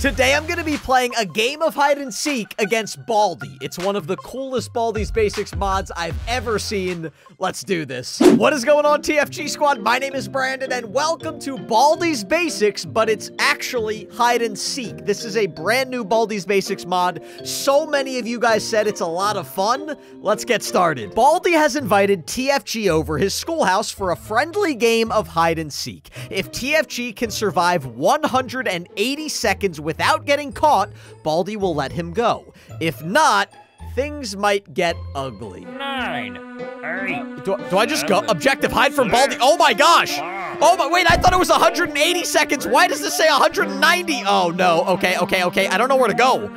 Today I'm gonna be playing a game of hide and seek against Baldi. It's one of the coolest Baldi's Basics mods I've ever seen. Let's do this. What is going on, TFG Squad? My name is Brandon, and welcome to Baldi's Basics, but it's actually hide and seek. This is a brand new Baldi's Basics mod. So many of you guys said it's a lot of fun. Let's get started. Baldi has invited TFG over his schoolhouse for a friendly game of hide and seek. If TFG can survive 180 seconds without getting caught, Baldi will let him go. If not, things might get ugly. 9, 8. Do I just go? Objective, hide from Baldi. Oh my gosh. Oh my, wait, I thought it was 180 seconds. Why does this say 190? Oh no, okay. I don't know where to go.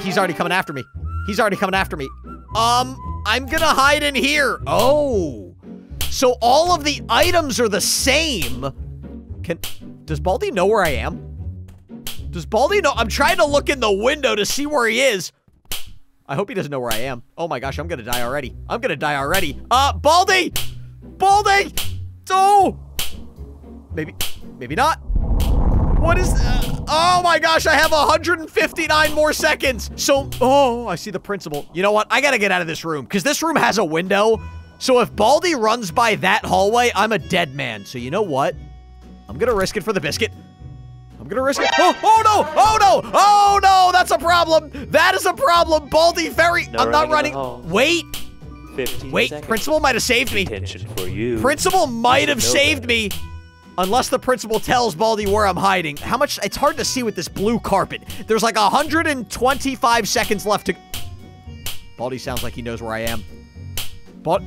He's already coming after me. I'm gonna hide in here. Oh. So all of the items are the same. Does Baldi know where I am? Does Baldi know? I'm trying to look in the window to see where he is. I hope he doesn't know where I am. Oh my gosh, I'm gonna die already. Baldi! Baldi! Oh! Maybe not. What is, oh my gosh, I have 159 more seconds. So, oh, I see the principal. You know what? I gotta get out of this room because this room has a window. So if Baldi runs by that hallway, I'm a dead man. So you know what? I'm gonna risk it for the biscuit. I'm gonna risk it. Oh no, that's a problem. Baldi, I'm not running. Wait, 15 wait, seconds. Principal might have saved me. For you. Principal might have saved me. Unless the principal tells Baldi where I'm hiding. How much, it's hard to see with this blue carpet. There's like 125 seconds left to. Baldi sounds like he knows where I am.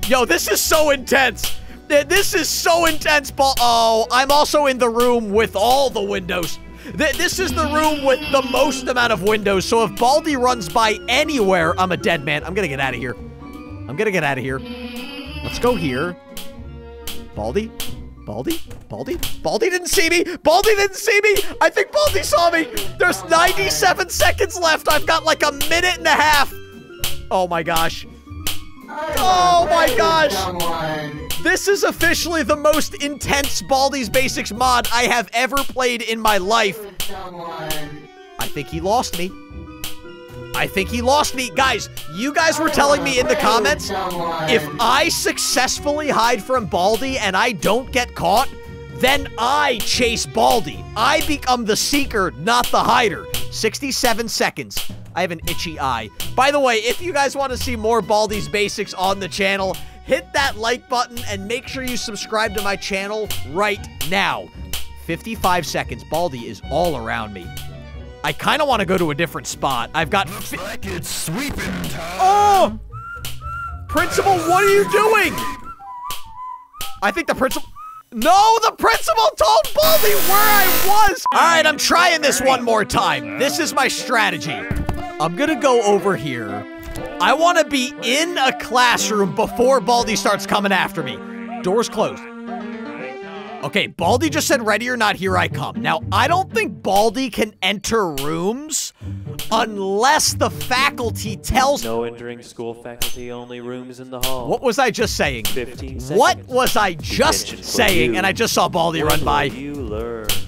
Yo, this is so intense. This is so intense, oh, I'm also in the room with all the windows. This is the room with the most amount of windows, so if Baldi runs by anywhere, I'm a dead man. I'm gonna get out of here. Let's go here. Baldi didn't see me. I think Baldi saw me. There's 97 seconds left. I've got like a minute and a half. Oh my gosh. This is officially the most intense Baldi's Basics mod I have ever played in my life. I think he lost me. Guys, you guys were telling me in the comments, if I successfully hide from Baldi and I don't get caught, then I chase Baldi. I become the seeker, not the hider. 67 seconds. I have an itchy eye. By the way, if you guys want to see more Baldi's Basics on the channel, hit that like button and make sure you subscribe to my channel right now. 55 seconds. Baldi is all around me. I kind of want to go to a different spot. I've got... Looks like it's sweeping time. Oh! Principal, what are you doing? I think the principal... No, the principal told Baldi where I was. All right, I'm trying this one more time. This is my strategy. I'm gonna go over here. I wanna be in a classroom before Baldi starts coming after me. Doors closed. Okay, Baldi just said, ready or not, here I come. Now, I don't think Baldi can enter rooms unless the faculty tells- No entering school faculty, only rooms in the hall. What was I just saying? 15 seconds. What was I just saying? And I just saw Baldi run by.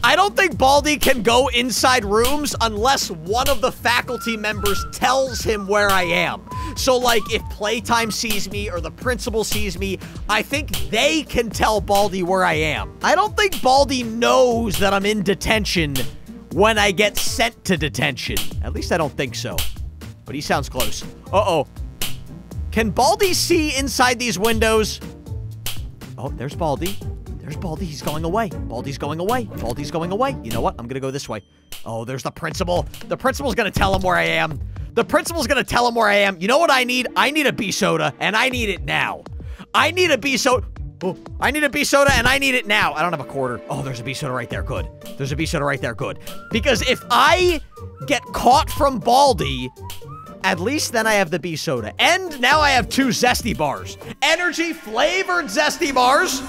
I don't think Baldi can go inside rooms unless one of the faculty members tells him where I am. So, like, if playtime sees me or the principal sees me, I think they can tell Baldi where I am. I don't think Baldi knows that I'm in detention when I get sent to detention. At least I don't think so. But he sounds close. Uh-oh. Can Baldi see inside these windows? Oh, there's Baldi. He's going away. You know what? I'm gonna go this way. Oh, there's the principal. The principal's gonna tell him where I am. You know what I need? I need a B soda, and I need it now. I don't have a quarter. Oh, there's a B soda right there. Good. Because if I get caught from Baldi, at least then I have the B soda. And now I have 2 zesty bars. Energy flavored zesty bars.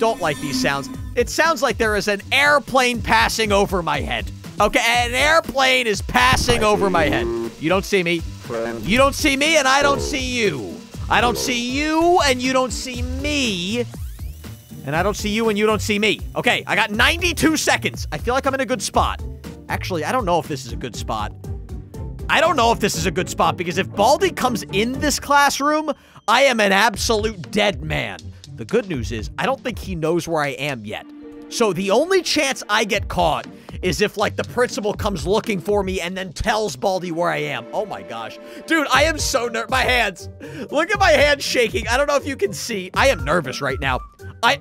Don't like these sounds. It sounds like there is an airplane passing over my head. Okay, an airplane is passing over my head. You don't see me. You don't see me, and I don't see you. I don't see you, and you don't see me. And I don't see you, and you don't see me. Okay, I got 92 seconds. I feel like I'm in a good spot. Actually, I don't know if this is a good spot. I don't know if this is a good spot, because if Baldi comes in this classroom, I am an absolute dead man. The good news is, I don't think he knows where I am yet. So the only chance I get caught is if, like, the principal comes looking for me and then tells Baldi where I am. Oh my gosh. Dude, I am so nervous. My hands. Look at my hands shaking. I don't know if you can see. I am nervous right now. I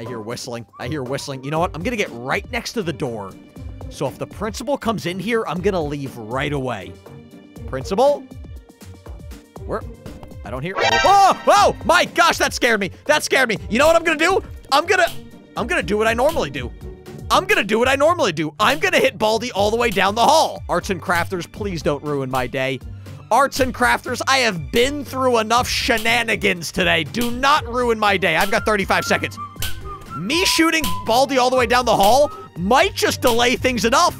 hear whistling. I hear whistling. You know what? I'm gonna get right next to the door. So if the principal comes in here, I'm gonna leave right away. Principal? Where? I don't hear. Oh! Oh! My gosh, that scared me. That scared me. You know what I'm gonna do? I'm gonna do what I normally do. I'm gonna hit Baldi all the way down the hall. Arts and crafters, please don't ruin my day. Arts and crafters, I have been through enough shenanigans today. Do not ruin my day. I've got 35 seconds. Me shooting Baldi all the way down the hall might just delay things enough.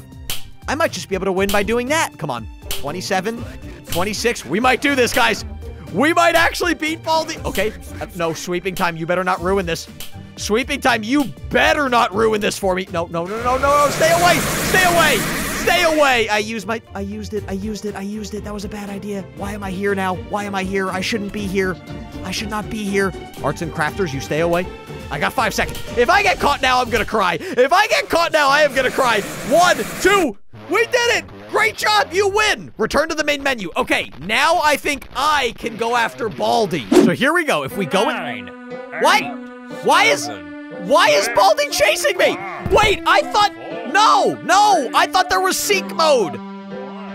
I might just be able to win by doing that. Come on. 27, 26. We might do this, guys. We might actually beat Baldi. Okay. No, sweeping time. You better not ruin this. Sweeping time, you better not ruin this for me. No. Stay away. Stay away. Stay away. I used it. That was a bad idea. Why am I here now? Why am I here? I shouldn't be here. I should not be here. Arts and crafters, you stay away. I got 5 seconds. If I get caught now, I'm gonna cry. If I get caught now, I am gonna cry. 1, 2, we did it. Great job, you win. Return to the main menu. Okay, now I think I can go after Baldi. So here we go. If we go in, what? Why is Baldi chasing me? Wait, I thought, no, I thought there was seek mode.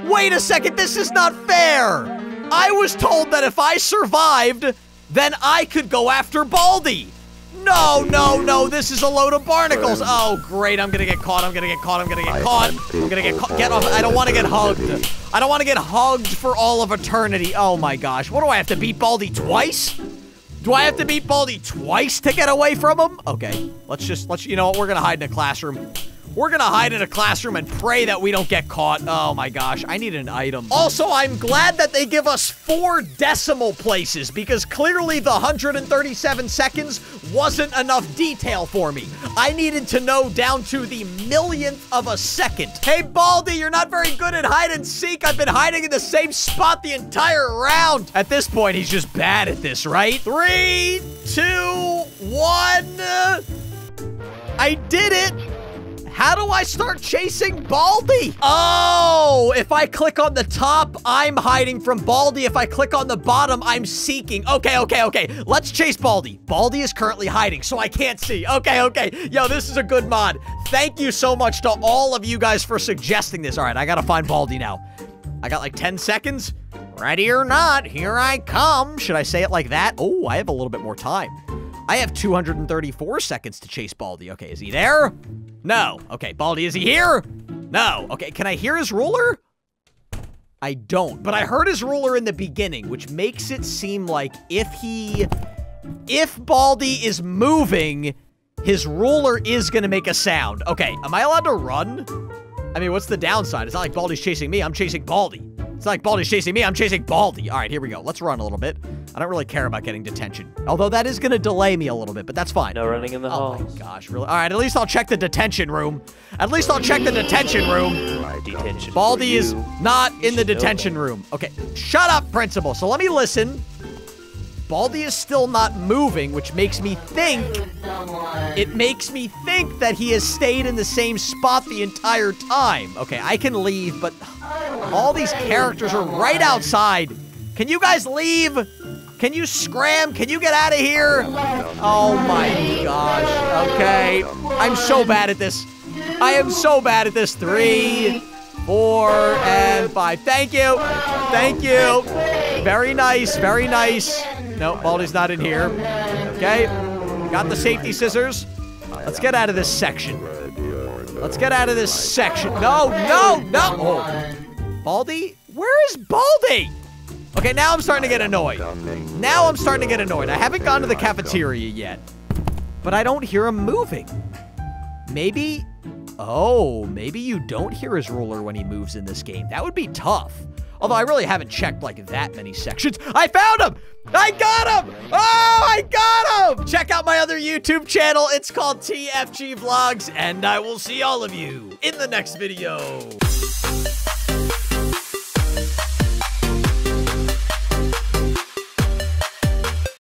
Wait a second, this is not fair. I was told that if I survived, then I could go after Baldi. No, this is a load of barnacles. Oh, great, I'm gonna get caught. I'm gonna get caught, get off, I don't wanna get hugged. I don't wanna get hugged for all of eternity. Oh my gosh, what do I have to beat Baldi twice? Do I have to beat Baldi twice to get away from him? Okay, let's you know what, we're gonna hide in a classroom. We're gonna hide in a classroom and pray that we don't get caught. Oh my gosh, I need an item. Also, I'm glad that they give us 4 decimal places because clearly the 137 seconds wasn't enough detail for me. I needed to know down to the millionth of a second. Hey, Baldi, you're not very good at hide and seek. I've been hiding in the same spot the entire round. At this point, he's just bad at this, right? 3, 2, 1. I did it. How do I start chasing Baldi? Oh, if I click on the top, I'm hiding from Baldi. If I click on the bottom, I'm seeking. Okay. Let's chase Baldi. Baldi is currently hiding, so I can't see. Okay. Yo, this is a good mod. Thank you so much to all of you guys for suggesting this. All right, I gotta find Baldi now. I got like 10 seconds. Ready or not, here I come. Should I say it like that? Oh, I have a little bit more time. I have 234 seconds to chase Baldi. Okay, is he there? No. Okay, Baldi, is he here? No. Okay, can I hear his ruler? I don't, but I heard his ruler in the beginning, which makes it seem like if Baldi is moving, his ruler is gonna make a sound. Okay, am I allowed to run? I mean, what's the downside? It's not like Baldi's chasing me, I'm chasing Baldi. It's not like Baldi's chasing me, I'm chasing Baldi. All right, here we go. Let's run a little bit. I don't really care about getting detention. Although that is gonna delay me a little bit, but that's fine. No running in the hall. Oh my gosh, really? All right, at least I'll check the detention room. At least I'll check the detention room. Detention. Baldi is not in the detention room. Okay, shut up, principal. So let me listen. Baldi is still not moving, which makes me think, that he has stayed in the same spot the entire time. Okay, I can leave, but all these characters are right outside. Can you guys leave? Can you scram? Can you get out of here? Oh my gosh. Okay. I'm so bad at this. I am so bad at this. 3, 4, and 5. Thank you. Thank you. Very nice. Very nice. No, Baldi's not in here. Okay. Got the safety scissors. Let's get out of this section. No. Oh. Baldi? Where is Baldi? Okay, now I'm starting to get annoyed. I haven't gone to the cafeteria yet, but I don't hear him moving. Maybe, maybe you don't hear his ruler when he moves in this game. That would be tough. Although I really haven't checked like that many sections. I found him! I got him! Oh, I got him! Check out my other YouTube channel. It's called TFG Vlogs, and I will see all of you in the next video.